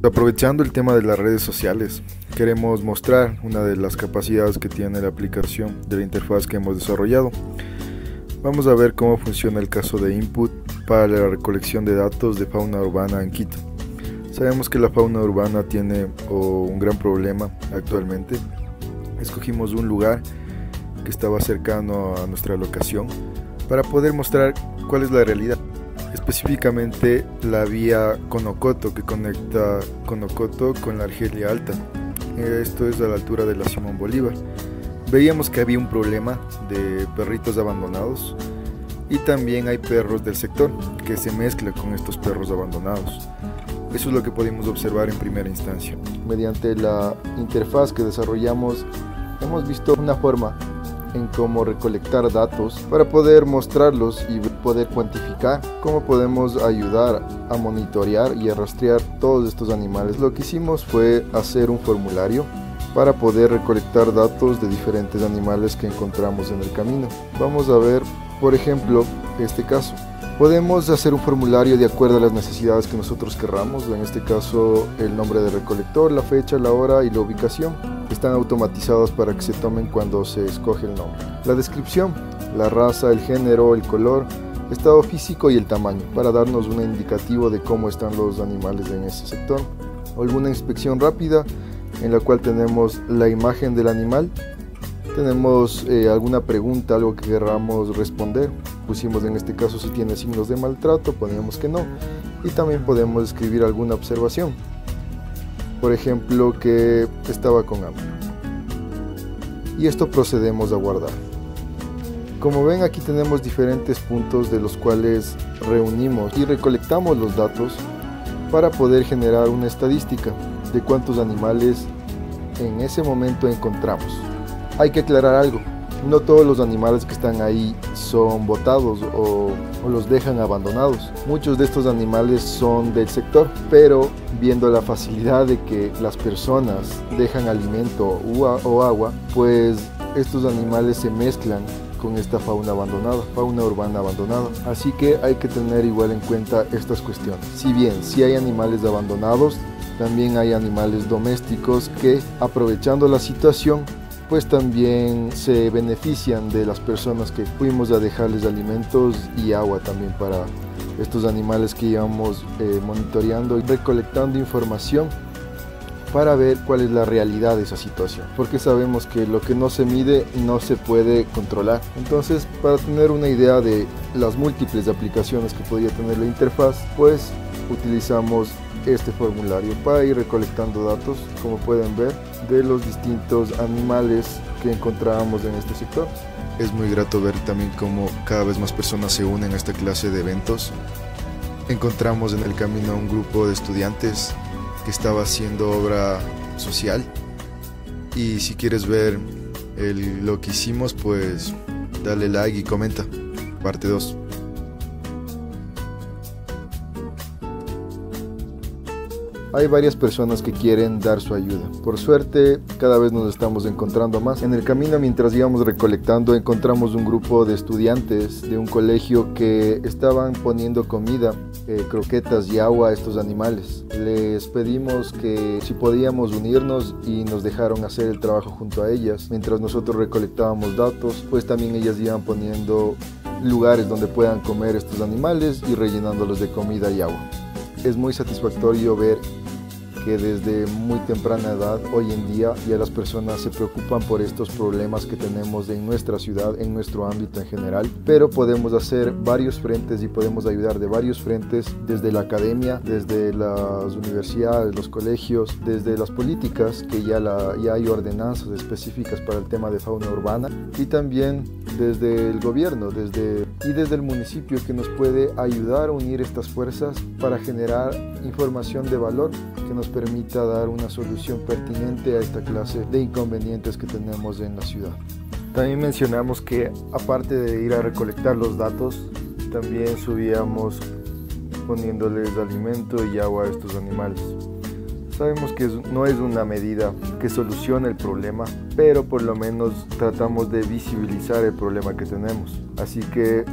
Aprovechando el tema de las redes sociales, queremos mostrar una de las capacidades que tiene la aplicación de la interfaz que hemos desarrollado. Vamos a ver cómo funciona el caso de input para la recolección de datos de fauna urbana en Quito. Sabemos que la fauna urbana tiene un gran problema actualmente. Escogimos un lugar que estaba cercano a nuestra locación para poder mostrar cuál es la realidad. Específicamente la vía Conocoto, que conecta Conocoto con la Argelia Alta. Esto es a la altura de la Simón Bolívar. Veíamos que había un problema de perritos abandonados y también hay perros del sector que se mezclan con estos perros abandonados. Eso es lo que pudimos observar en primera instancia. Mediante la interfaz que desarrollamos hemos visto una forma en cómo recolectar datos para poder mostrarlos y poder cuantificar cómo podemos ayudar a monitorear y a rastrear todos estos animales. Lo que hicimos fue hacer un formulario para poder recolectar datos de diferentes animales que encontramos en el camino. Vamos a ver, por ejemplo, este caso. Podemos hacer un formulario de acuerdo a las necesidades que nosotros querramos, en este caso el nombre del recolector, la fecha, la hora y la ubicación. Están automatizados para que se tomen cuando se escoge el nombre. La descripción, la raza, el género, el color, estado físico y el tamaño, para darnos un indicativo de cómo están los animales en ese sector. Alguna inspección rápida, en la cual tenemos la imagen del animal, tenemos alguna pregunta, algo que queramos responder. Pusimos en este caso si tiene signos de maltrato, poníamos que no, y también podemos escribir alguna observación, por ejemplo que estaba con hambre, y esto procedemos a guardar. Como ven, aquí tenemos diferentes puntos de los cuales reunimos y recolectamos los datos para poder generar una estadística de cuántos animales en ese momento encontramos. Hay que aclarar algo, no todos los animales que están ahí son botados o los dejan abandonados. Muchos de estos animales son del sector, pero viendo la facilidad de que las personas dejan alimento o agua, pues estos animales se mezclan con esta fauna abandonada, fauna urbana abandonada. Así que hay que tener igual en cuenta estas cuestiones. Si bien sí hay animales abandonados, también hay animales domésticos que, aprovechando la situación, pues también se benefician de las personas que fuimos a dejarles alimentos y agua también para estos animales que llevamos monitoreando y recolectando información para ver cuál es la realidad de esa situación, porque sabemos que lo que no se mide no se puede controlar. Entonces, para tener una idea de las múltiples aplicaciones que podría tener la interfaz, pues utilizamos este formulario para ir recolectando datos, como pueden ver, de los distintos animales que encontrábamos en este sector. Es muy grato ver también cómo cada vez más personas se unen a esta clase de eventos. Encontramos en el camino a un grupo de estudiantes que estaba haciendo obra social, y si quieres ver lo que hicimos, pues dale like y comenta. Parte 2. Hay varias personas que quieren dar su ayuda. Por suerte, cada vez nos estamos encontrando más. En el camino, mientras íbamos recolectando, encontramos un grupo de estudiantes de un colegio que estaban poniendo comida, croquetas y agua a estos animales. Les pedimos que si podíamos unirnos y nos dejaron hacer el trabajo junto a ellas. Mientras nosotros recolectábamos datos, pues también ellas iban poniendo lugares donde puedan comer estos animales y rellenándolos de comida y agua. Es muy satisfactorio ver que desde muy temprana edad, hoy en día, ya las personas se preocupan por estos problemas que tenemos en nuestra ciudad, en nuestro ámbito en general, pero podemos hacer varios frentes y podemos ayudar de varios frentes, desde la academia, desde las universidades, los colegios, desde las políticas, que ya hay ordenanzas específicas para el tema de fauna urbana, y también desde el gobierno, desde el municipio, que nos puede ayudar a unir estas fuerzas para generar información de valor que nos permita dar una solución pertinente a esta clase de inconvenientes que tenemos en la ciudad. También mencionamos que, aparte de ir a recolectar los datos, también subíamos poniéndoles alimento y agua a estos animales. Sabemos que no es una medida que solucione el problema, pero por lo menos tratamos de visibilizar el problema que tenemos. Así que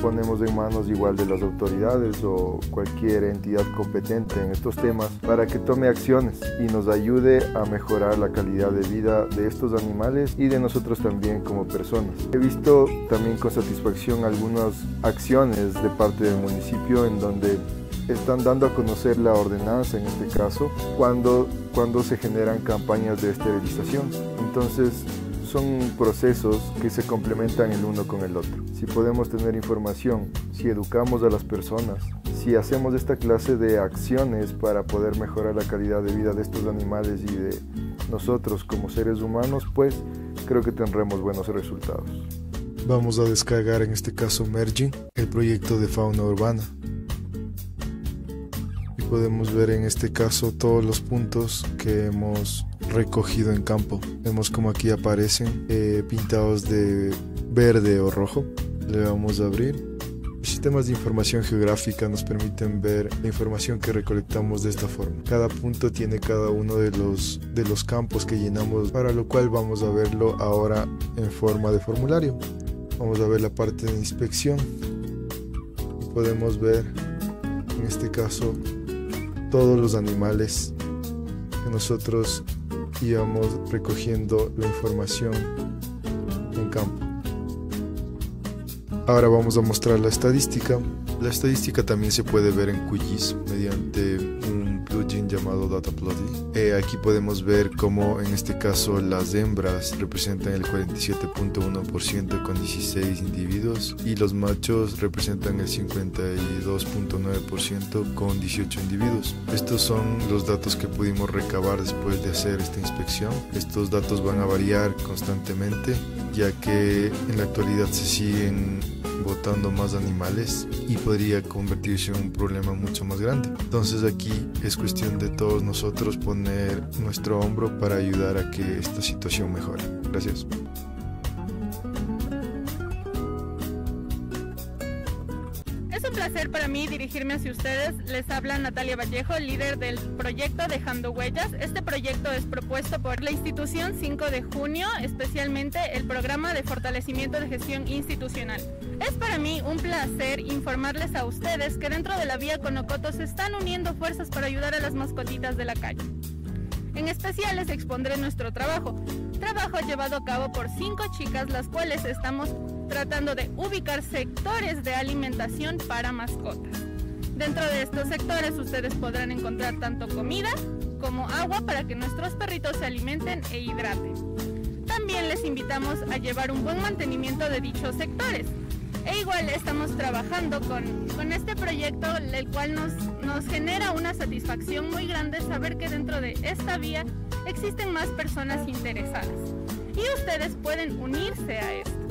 ponemos en manos igual de las autoridades o cualquier entidad competente en estos temas para que tome acciones y nos ayude a mejorar la calidad de vida de estos animales y de nosotros también como personas. He visto también con satisfacción algunas acciones de parte del municipio en donde están dando a conocer la ordenanza, en este caso, cuando se generan campañas de esterilización. Entonces, son procesos que se complementan el uno con el otro. Si podemos tener información, si educamos a las personas, si hacemos esta clase de acciones para poder mejorar la calidad de vida de estos animales y de nosotros como seres humanos, pues creo que tendremos buenos resultados. Vamos a descargar en este caso Mergin, el proyecto de fauna urbana. Y podemos ver en este caso todos los puntos que hemos recogido en campo. Vemos como aquí aparecen pintados de verde o rojo. Le vamos a abrir. Los sistemas de información geográfica nos permiten ver la información que recolectamos de esta forma. Cada punto tiene cada uno de los campos que llenamos, para lo cual vamos a verlo ahora en forma de formulario. Vamos a ver la parte de inspección. Podemos ver en este caso todos los animales que nosotros íbamos recogiendo la información en campo. Ahora vamos a mostrar la estadística. La estadística también se puede ver en QGIS mediante un plugin llamado Data Plotting. Aquí podemos ver cómo en este caso las hembras representan el 47.1% con 16 individuos y los machos representan el 52.9% con 18 individuos. Estos son los datos que pudimos recabar después de hacer esta inspección. Estos datos van a variar constantemente, ya que en la actualidad se siguen botando más animales y podría convertirse en un problema mucho más grande. Entonces aquí es cuestión de todos nosotros poner nuestro hombro para ayudar a que esta situación mejore. Gracias. Es un placer para mí dirigirme hacia ustedes. Les habla Natalia Vallejo, líder del proyecto Dejando Huellas. Este proyecto es propuesto por la institución 5 de junio, especialmente el programa de fortalecimiento de gestión institucional. Es para mí un placer informarles a ustedes que dentro de la vía Conocoto se están uniendo fuerzas para ayudar a las mascotitas de la calle. En especial les expondré nuestro trabajo llevado a cabo por 5 chicas, las cuales estamos tratando de ubicar sectores de alimentación para mascotas. Dentro de estos sectores ustedes podrán encontrar tanto comida como agua para que nuestros perritos se alimenten e hidraten. También les invitamos a llevar un buen mantenimiento de dichos sectores. E igual estamos trabajando con este proyecto, el cual nos genera una satisfacción muy grande saber que dentro de esta vía existen más personas interesadas y ustedes pueden unirse a esto.